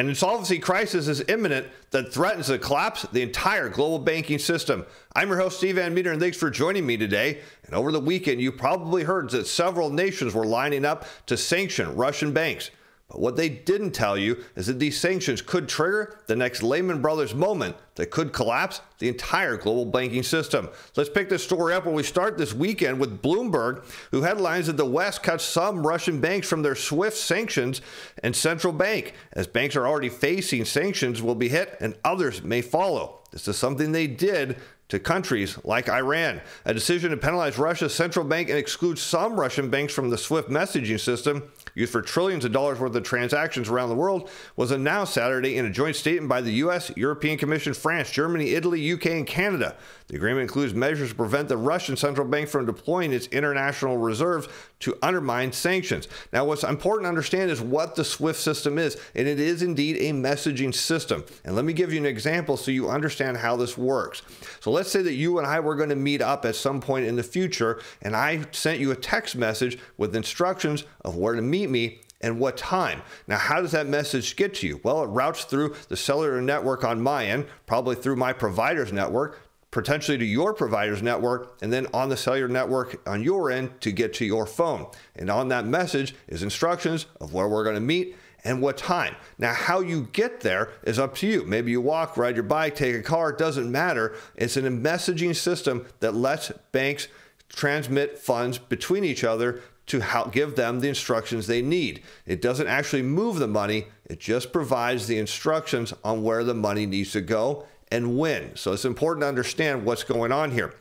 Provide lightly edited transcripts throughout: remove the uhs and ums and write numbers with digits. An insolvency crisis is imminent that threatens to collapse the entire global banking system. I'm your host, Steve Van Metre, and thanks for joining me today. And over the weekend, you probably heard that several nations were lining up to sanction Russian banks. But what they didn't tell you is that these sanctions could trigger the next Lehman Brothers moment that could collapse the entire global banking system. Let's pick this story up where we start this weekend with Bloomberg, who headlines that the West cuts some Russian banks from their SWIFT sanctions and central bank, as banks are already facing sanctions will be hit and others may follow. This is something they did to countries like Iran. A decision to penalize Russia's central bank and exclude some Russian banks from the SWIFT messaging system used for trillions of dollars worth of transactions around the world was announced Saturday in a joint statement by the U.S., European Commission, France, Germany, Italy, U.K., and Canada. The agreement includes measures to prevent the Russian central bank from deploying its international reserves to undermine sanctions. Now, what's important to understand is what the SWIFT system is, and it is indeed a messaging system. And let me give you an example so you understand how this works. So let's say that you and I were going to meet up at some point in the future, and I sent you a text message with instructions of where to meet me and what time. Now, how does that message get to you? Well, it routes through the cellular network on my end, probably through my provider's network, potentially to your provider's network, and then on the cellular network on your end to get to your phone. And on that message is instructions of where we're going to meet and what time. Now, how you get there is up to you. Maybe you walk, ride your bike, take a car, it doesn't matter. It's a messaging system that lets banks transmit funds between each other to help give them the instructions they need. It doesn't actually move the money, it just provides the instructions on where the money needs to go and when. So it's important to understand what's going on here.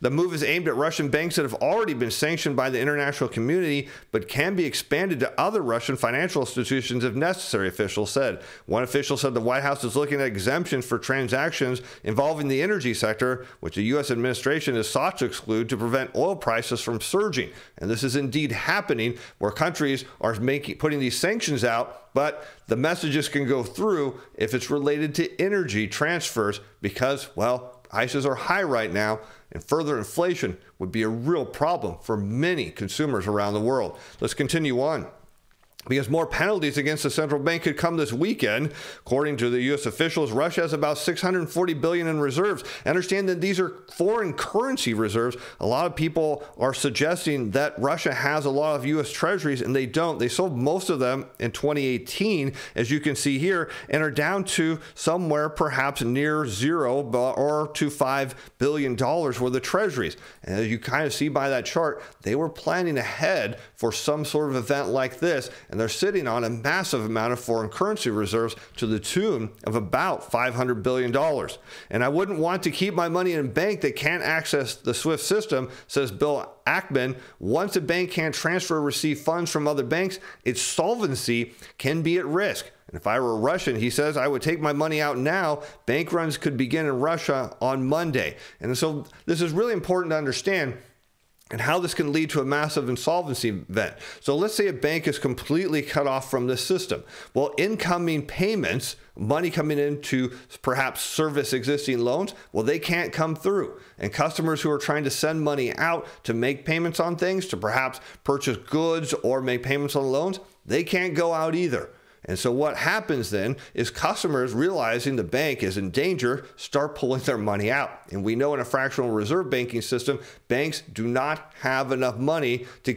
The move is aimed at Russian banks that have already been sanctioned by the international community, but can be expanded to other Russian financial institutions if necessary, officials said. One official said the White House is looking at exemptions for transactions involving the energy sector, which the U.S. administration has sought to exclude to prevent oil prices from surging. And this is indeed happening, where countries are putting these sanctions out, but the messages can go through if it's related to energy transfers because, well, prices are high right now, and further inflation would be a real problem for many consumers around the world. Let's continue on, because more penalties against the central bank could come this weekend. According to the U.S. officials, Russia has about $640 billion in reserves. Understand that these are foreign currency reserves. A lot of people are suggesting that Russia has a lot of U.S. treasuries, and they don't. They sold most of them in 2018, as you can see here, and are down to somewhere perhaps near zero or to $5 billion worth of treasuries. And as you kind of see by that chart, they were planning ahead for some sort of event like this, and they're sitting on a massive amount of foreign currency reserves to the tune of about $500 billion. And I wouldn't want to keep my money in a bank that can't access the SWIFT system, says Bill Ackman. Once a bank can't transfer or receive funds from other banks, its solvency can be at risk. And if I were Russian, he says, I would take my money out now. Bank runs could begin in Russia on Monday. And so this is really important to understand, and how this can lead to a massive insolvency event. So let's say a bank is completely cut off from this system. Well, incoming payments, money coming in to perhaps service existing loans, well, they can't come through. And customers who are trying to send money out to make payments on things, to perhaps purchase goods or make payments on loans, they can't go out either. And so what happens then is customers, realizing the bank is in danger, start pulling their money out. And we know in a fractional reserve banking system, banks do not have enough money to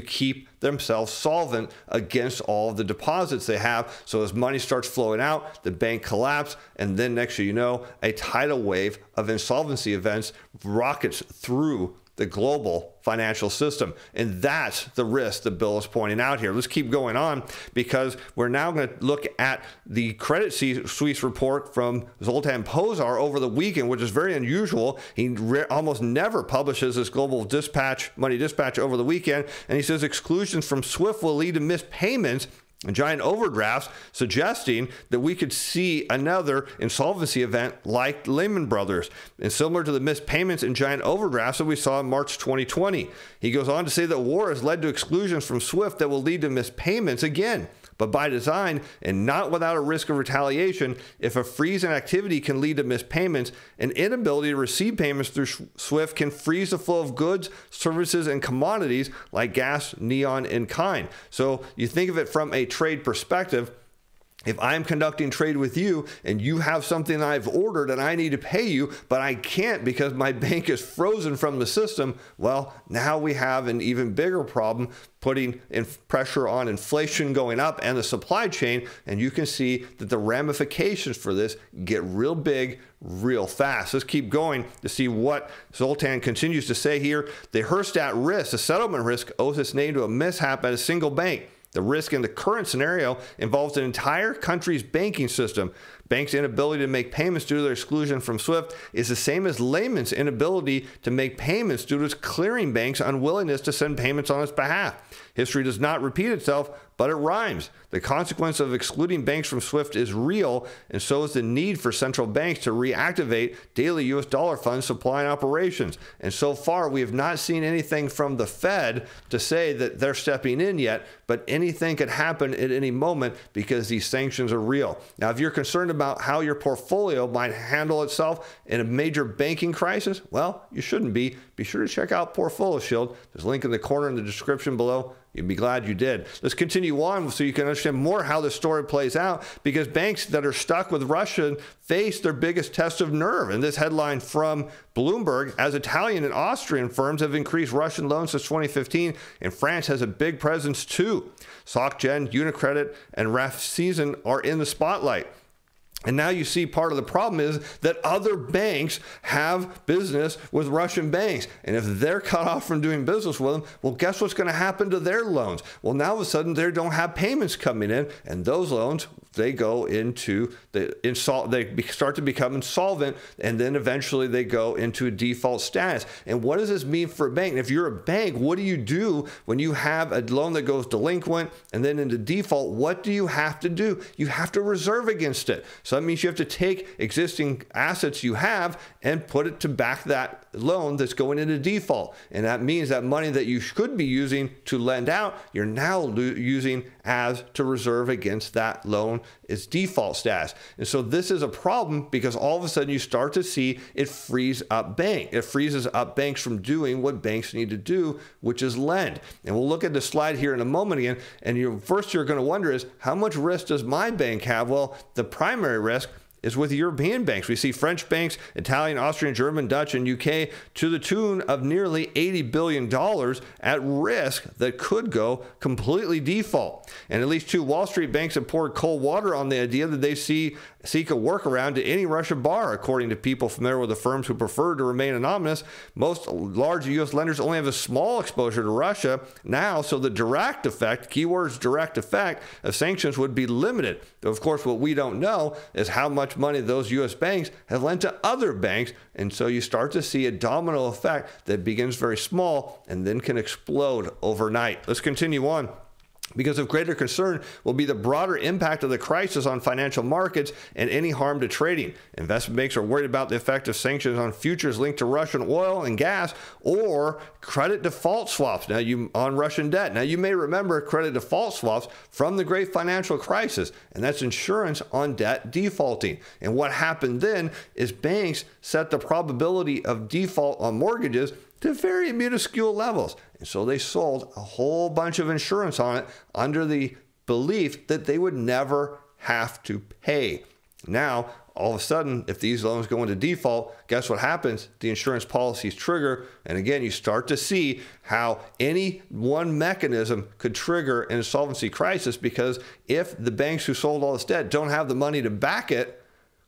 keep themselves solvent against all of the deposits they have. So as money starts flowing out, the bank collapses, and then next thing you know, a tidal wave of insolvency events rockets through the global financial system. And that's the risk that Bill is pointing out here. Let's keep going on, because we're now going to look at the Credit Suisse report from Zoltan Pozsar over the weekend, which is very unusual. He almost never publishes this global dispatch, money dispatch over the weekend. And he says exclusions from SWIFT will lead to missed payments and giant overdrafts, suggesting that we could see another insolvency event like Lehman Brothers, and similar to the missed payments and giant overdrafts that we saw in March 2020. He goes on to say that war has led to exclusions from SWIFT that will lead to missed payments again, but by design and not without a risk of retaliation. If a freeze in activity can lead to missed payments, an inability to receive payments through SWIFT can freeze the flow of goods, services, and commodities like gas, neon, and kind. So you think of it from a trade perspective, If I'm conducting trade with you and you have something I've ordered and I need to pay you, but I can't because my bank is frozen from the system, well, now we have an even bigger problem putting in pressure on inflation going up and the supply chain. And you can see that the ramifications for this get real big, real fast. Let's keep going to see what Zoltan continues to say here. The Herstatt risk, the settlement risk, owes its name to a mishap at a single bank. The risk in the current scenario involves an entire country's banking system. Banks' inability to make payments due to their exclusion from SWIFT is the same as Lehman's inability to make payments due to its clearing bank's unwillingness to send payments on its behalf. History does not repeat itself, but it rhymes. The consequence of excluding banks from SWIFT is real, and so is the need for central banks to reactivate daily U.S. dollar fund supply and operations. And so far, we have not seen anything from the Fed to say that they're stepping in yet, but anything could happen at any moment because these sanctions are real. Now, if you're concerned about how your portfolio might handle itself in a major banking crisis, well, you shouldn't be. Be sure to check out Portfolio Shield. There's a link in the corner in the description below. You'd be glad you did. Let's continue on so you can understand more how this story plays out, because banks that are stuck with Russia face their biggest test of nerve. And this headline from Bloomberg, as Italian and Austrian firms have increased Russian loans since 2015, and France has a big presence too. SocGen, Unicredit, and Raiffeisen are in the spotlight. And now you see part of the problem is that other banks have business with Russian banks. And if they're cut off from doing business with them, well, guess what's going to happen to their loans? Well, now all of a sudden they don't have payments coming in, and those loans, they go into the they start to become insolvent, and then eventually they go into a default status. And what does this mean for a bank? And if you're a bank, what do you do when you have a loan that goes delinquent and then into default? What do you have to do? You have to reserve against it. So that means you have to take existing assets you have and put it to back that loan that's going into default. And that means that money that you could be using to lend out, you're now using as to reserve against that loan, its default status. And so this is a problem, because all of a sudden you start to see it frees up banks. It freezes up banks from doing what banks need to do, which is lend. And we'll look at the slide here in a moment again. And first you're going to wonder is, how much risk does my bank have? Well, the primary risk is with European banks. We see French banks, Italian, Austrian, German, Dutch, and UK to the tune of nearly $80 billion at risk that could go completely default. And at least two Wall Street banks have poured cold water on the idea that they seek a workaround to any Russian bar, according to people familiar with the firms who prefer to remain anonymous. Most large U.S. lenders only have a small exposure to Russia now, so the direct effect, keywords direct effect, of sanctions would be limited. But of course, what we don't know is how much money those U.S. banks have lent to other banks, and so you start to see a domino effect that begins very small and then can explode overnight. Let's continue on. Because of greater concern will be the broader impact of the crisis on financial markets and any harm to trading. Investment banks are worried about the effect of sanctions on futures linked to Russian oil and gas or credit default swaps on Russian debt. Now, you may remember credit default swaps from the great financial crisis, and that's insurance on debt defaulting. And what happened then is banks set the probability of default on mortgages to very minuscule levels. And so they sold a whole bunch of insurance on it under the belief that they would never have to pay. Now, all of a sudden, if these loans go into default, guess what happens? The insurance policies trigger. And again, you start to see how any one mechanism could trigger an insolvency crisis, because if the banks who sold all this debt don't have the money to back it,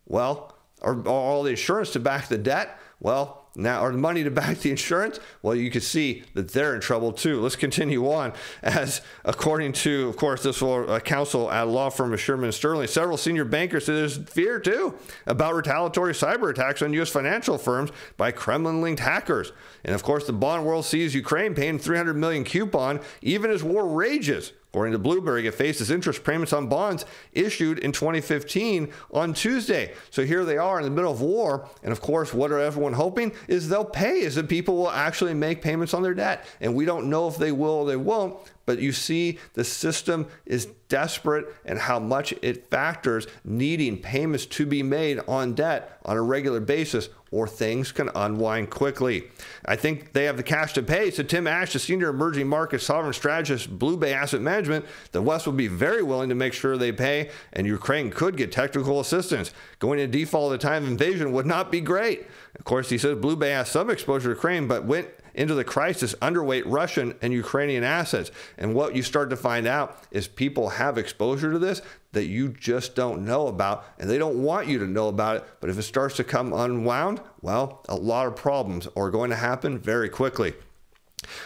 well, or all the insurance to back the debt, well, now, or the money to back the insurance, well, you can see that they're in trouble too. Let's continue on. As according to, of course, this counsel at law firm of Sherman Sterling, several senior bankers say there's fear too about retaliatory cyber attacks on U.S. financial firms by Kremlin-linked hackers. And of course, the bond world sees Ukraine paying $300 million coupon even as war rages. According to Bloomberg, it faces interest payments on bonds issued in 2015 on Tuesday. So here they are in the middle of war. And of course, what are everyone hoping is they'll pay, is that people will actually make payments on their debt. And we don't know if they will or they won't. But you see the system is desperate and how much it factors needing payments to be made on debt on a regular basis, or things can unwind quickly. I think they have the cash to pay. So Tim Ash, the senior emerging market sovereign strategist, Blue Bay Asset Management, the West will be very willing to make sure they pay, and Ukraine could get technical assistance. Going to default at the time of invasion would not be great. Of course, he says Blue Bay has some exposure to Ukraine, but went into the crisis underweight Russian and Ukrainian assets. And what you start to find out is people have exposure to this that you just don't know about, and they don't want you to know about it. But if it starts to come unwound, well, a lot of problems are going to happen very quickly.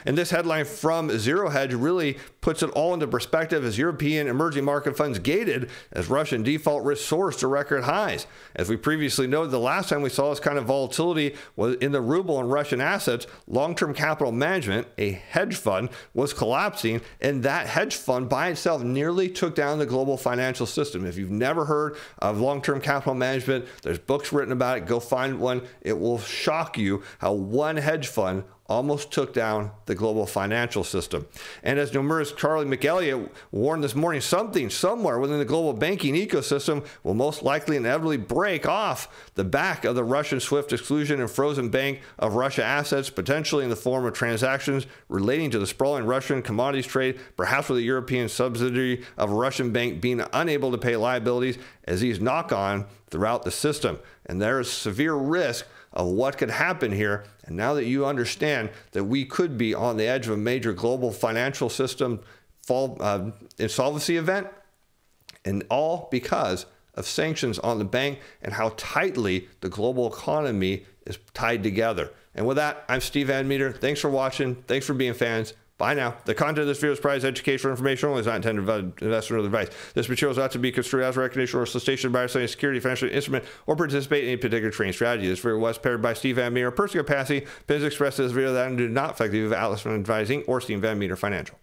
And this headline from Zero Hedge really puts it all into perspective as European emerging market funds gated as Russian default risk soars to record highs. As we previously noted, the last time we saw this kind of volatility was in the ruble and Russian assets. Long Term Capital Management, a hedge fund, was collapsing, and that hedge fund by itself nearly took down the global financial system. If you've never heard of Long Term Capital Management, there's books written about it. Go find one. It will shock you how one hedge fund almost took down the global financial system. And as Nomura's Charlie McElliott warned this morning, something somewhere within the global banking ecosystem will most likely inevitably break off the back of the Russian SWIFT exclusion and frozen bank of Russia assets, potentially in the form of transactions relating to the sprawling Russian commodities trade, perhaps with a European subsidiary of a Russian bank being unable to pay liabilities as these knock on throughout the system. And there is severe risk of what could happen here. And now that you understand that we could be on the edge of a major global financial system fall, insolvency event, and all because of sanctions on the bank and how tightly the global economy is tied together. And with that, I'm Steve Van Metre. Thanks for watching. Thanks for being fans. Bye now. The content of this video is prized educational information only. It's not intended for investment advice. This material is not to be construed as a recommendation or solicitation by selling a security, financial instrument, or participate in any particular trading strategy. This video was prepared by Steve Van Metre or Percy Passy. Opinions expressed in this video that do not affect the view of Atlas Financial Advisors, Inc. or Steven Van Metre Financial.